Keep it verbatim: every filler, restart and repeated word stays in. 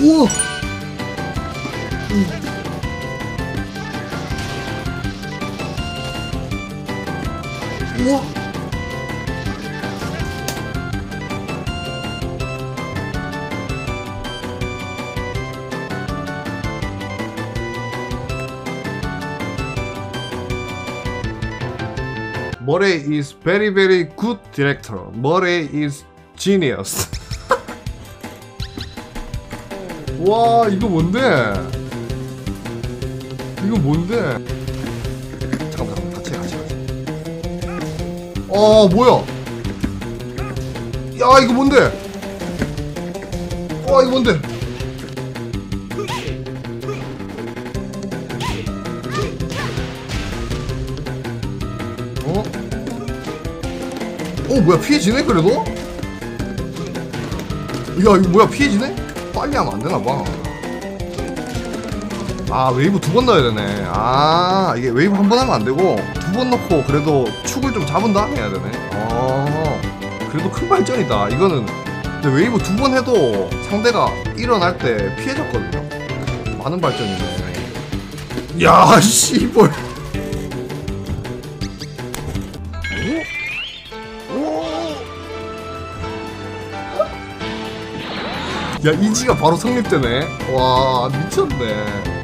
우와. 음. 우와. Murray is very very good director. Murray is genius. 와, 이거 뭔데? 이거 뭔데? 어, 뭐야? 야, 이거 뭔데? 와, 이거 뭔데? 어? 어, 뭐야, 피해지네, 그래도? 야, 이거 뭐야, 피해지네? 빨리 하면 안 되나봐. 아, 웨이브 두 번 넣어야 되네. 아, 이게 웨이브 한 번 하면 안 되고 두 번 넣고 그래도 축을 좀 잡은 다음에 해야 되네. 아, 그래도 큰 발전이다 이거는. 근데 웨이브 두 번 해도 상대가 일어날 때 피해졌거든요. 많은 발전이네. 야, 씨발. 야, 이지가 바로 성립되네. 와, 미쳤네.